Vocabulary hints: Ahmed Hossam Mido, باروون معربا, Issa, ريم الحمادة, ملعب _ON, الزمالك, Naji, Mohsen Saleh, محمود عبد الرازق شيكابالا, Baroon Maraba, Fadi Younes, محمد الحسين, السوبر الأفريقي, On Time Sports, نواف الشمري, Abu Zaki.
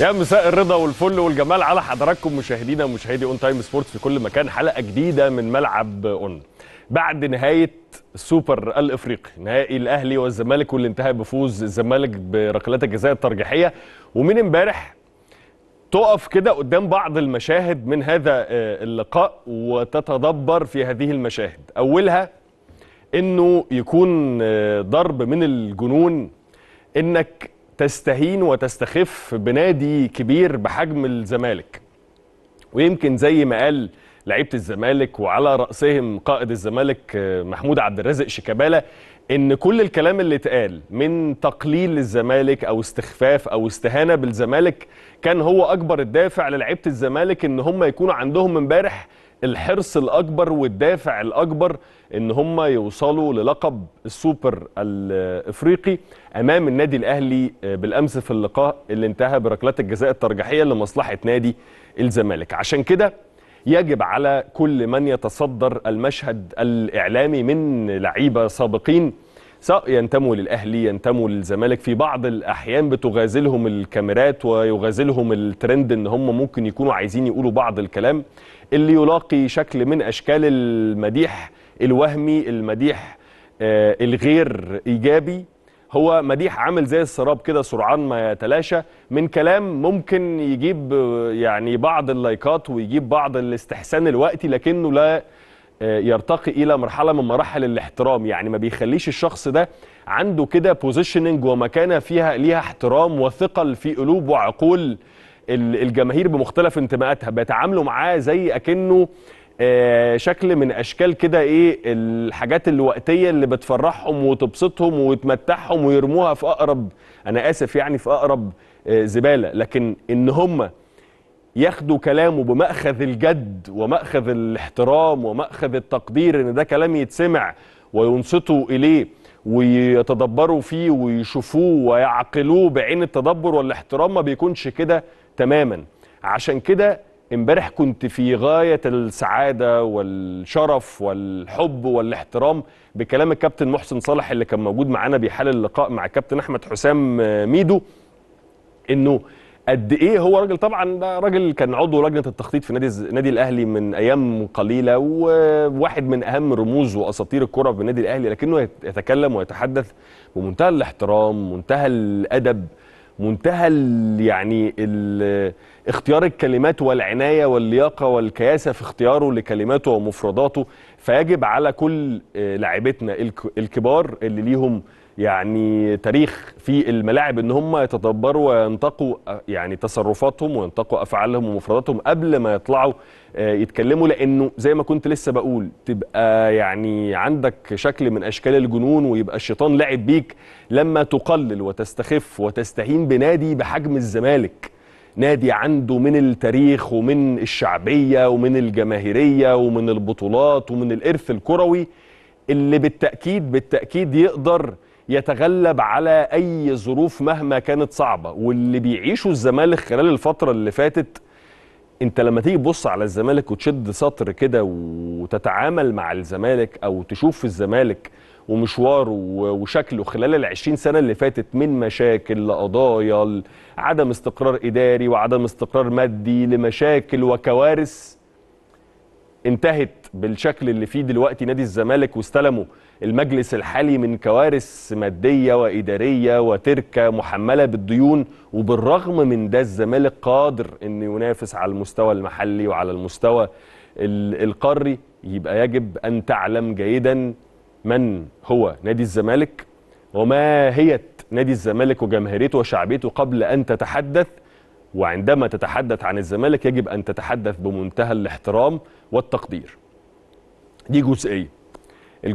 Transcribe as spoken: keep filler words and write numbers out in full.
يا مساء الرضا والفل والجمال على حضراتكم مشاهدينا ومشاهدي اون تايم سبورتس في كل مكان. حلقه جديده من ملعب اون بعد نهايه السوبر الافريقي، نهائي الاهلي والزمالك واللي انتهى بفوز الزمالك بركلات الجزاء الترجيحيه. ومن امبارح تقف كده قدام بعض المشاهد من هذا اللقاء وتتدبر في هذه المشاهد. اولها انه يكون ضرب من الجنون انك تستهين وتستخف بنادي كبير بحجم الزمالك، ويمكن زي ما قال لعيبه الزمالك وعلى رأسهم قائد الزمالك محمود عبد الرازق شيكابالا ان كل الكلام اللي اتقال من تقليل للزمالك او استخفاف او استهانه بالزمالك كان هو اكبر الدافع للعيبه الزمالك ان هم يكونوا عندهم امبارح الحرص الاكبر والدافع الاكبر ان هم يوصلوا للقب السوبر الافريقي امام النادي الاهلي بالامس في اللقاء اللي انتهى بركلات الجزاء الترجيحيه لمصلحه نادي الزمالك. عشان كده يجب على كل من يتصدر المشهد الاعلامي من لعيبه سابقين سواء ينتموا للاهلي ينتموا للزمالك، في بعض الاحيان بتغازلهم الكاميرات ويغازلهم الترند ان هم ممكن يكونوا عايزين يقولوا بعض الكلام اللي يلاقي شكل من اشكال المديح الوهمي، المديح آه الغير ايجابي. هو مديح عامل زي السراب كده سرعان ما يتلاشى من كلام ممكن يجيب يعني بعض اللايكات ويجيب بعض الاستحسان الوقتي، لكنه لا يرتقي الى مرحله من مراحل الاحترام. يعني ما بيخليش الشخص ده عنده كده بوزيشننج ومكانه فيها ليها احترام وثقل في قلوب وعقول الجماهير بمختلف انتماءاتها. بيتعاملوا معاه زي اكنه آه شكل من اشكال كده ايه الحاجات الوقتيه اللي بتفرحهم وتبسطهم وتمتعهم ويرموها في اقرب انا اسف يعني في اقرب آه زباله. لكن ان هم ياخدوا كلامه بمأخذ الجد ومأخذ الاحترام ومأخذ التقدير ان ده كلام يتسمع وينصتوا اليه ويتدبروا فيه ويشوفوه ويعقلوه بعين التدبر والاحترام ما بيكونش كده تماما. عشان كده امبارح كنت في غاية السعادة والشرف والحب والاحترام بكلام الكابتن محسن صالح اللي كان موجود معانا بيحل اللقاء مع الكابتن أحمد حسام ميدو، انه قد ايه هو راجل. طبعا ده راجل كان عضو لجنه التخطيط في نادي النادي الاهلي من ايام قليله وواحد من اهم رموز واساطير الكره بالنادي الاهلي، لكنه يتكلم ويتحدث بمنتهى الاحترام منتهى الادب منتهى يعني اختيار الكلمات والعنايه واللياقه والكياسه في اختياره لكلماته ومفرداته. فيجب على كل لاعبتنا الكبار اللي ليهم يعني تاريخ في الملاعب ان هم يتدبروا وينتقوا يعني تصرفاتهم وينتقوا افعالهم ومفرداتهم قبل ما يطلعوا يتكلموا، لانه زي ما كنت لسه بقول تبقى يعني عندك شكل من اشكال الجنون ويبقى الشيطان لعب بيك لما تقلل وتستخف وتستهين بنادي بحجم الزمالك، نادي عنده من التاريخ ومن الشعبيه ومن الجماهيريه ومن البطولات ومن الارث الكروي اللي بالتاكيد بالتاكيد يقدر يتغلب على أي ظروف مهما كانت صعبة. واللي بيعيشه الزمالك خلال الفترة اللي فاتت، أنت لما تيجي تبص على الزمالك وتشد سطر كده وتتعامل مع الزمالك أو تشوف في الزمالك ومشواره وشكله خلال العشرين سنة اللي فاتت من مشاكل لقضايا عدم استقرار إداري وعدم استقرار مادي لمشاكل وكوارث انتهت بالشكل اللي فيه دلوقتي نادي الزمالك، واستلموا المجلس الحالي من كوارث مادية وإدارية وتركة محملة بالديون. وبالرغم من ده الزمالك قادر أن ينافس على المستوى المحلي وعلى المستوى القاري. يبقى يجب أن تعلم جيدا من هو نادي الزمالك وما هي نادي الزمالك وجماهيريته وشعبيته قبل أن تتحدث، وعندما تتحدث عن الزمالك يجب أن تتحدث بمنتهى الاحترام والتقدير. دي جزئية.